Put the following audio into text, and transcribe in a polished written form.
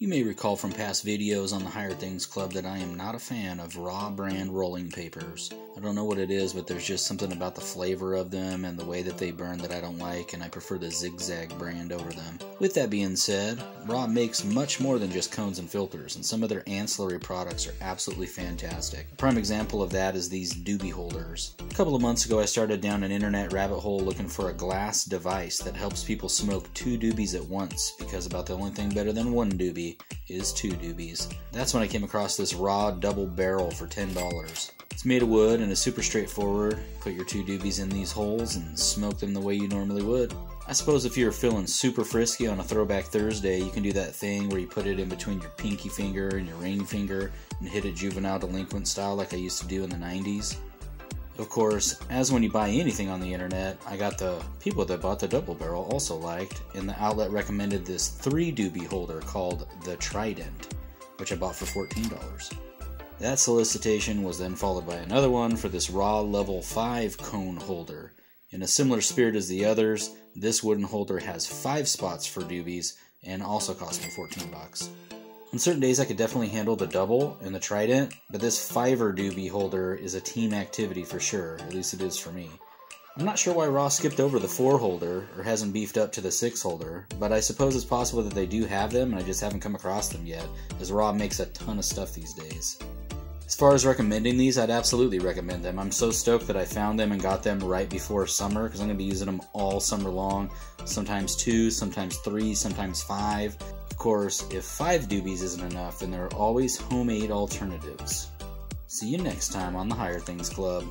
You may recall from past videos on the Higher Things Club that I am not a fan of Raw brand rolling papers. I don't know what it is, but there's just something about the flavor of them and the way that they burn that I don't like, and I prefer the Zig Zag brand over them. With that being said, Raw makes much more than just cones and filters, and some of their ancillary products are absolutely fantastic. A prime example of that is these doobie holders. A couple of months ago I started down an internet rabbit hole looking for a glass device that helps people smoke two doobies at once, because about the only thing better than one doobie is two doobies. That's when I came across this Raw Double Barrel for $10. It's made of wood and is super straightforward. Put your two doobies in these holes and smoke them the way you normally would. I suppose if you're feeling super frisky on a Throwback Thursday, you can do that thing where you put it in between your pinky finger and your ring finger and hit it juvenile delinquent style like I used to do in the 90s. Of course, as when you buy anything on the internet, I got the people that bought the Double Barrel also liked, and the outlet recommended this 3 doobie holder called the Trident, which I bought for $14. That solicitation was then followed by another one for this Raw Level 5 cone holder. In a similar spirit as the others, this wooden holder has 5 spots for doobies and also cost me $14. On certain days I could definitely handle the double and the Trident, but this $5 doobie holder is a team activity for sure, at least it is for me. I'm not sure why Raw skipped over the 4 holder or hasn't beefed up to the 6 holder, but I suppose it's possible that they do have them and I just haven't come across them yet, as Raw makes a ton of stuff these days. As far as recommending these, I'd absolutely recommend them. I'm so stoked that I found them and got them right before summer, because I'm going to be using them all summer long. Sometimes 2, sometimes 3, sometimes 5. Of course, if 5 doobies isn't enough, then there are always homemade alternatives. See you next time on the Higher Things Club.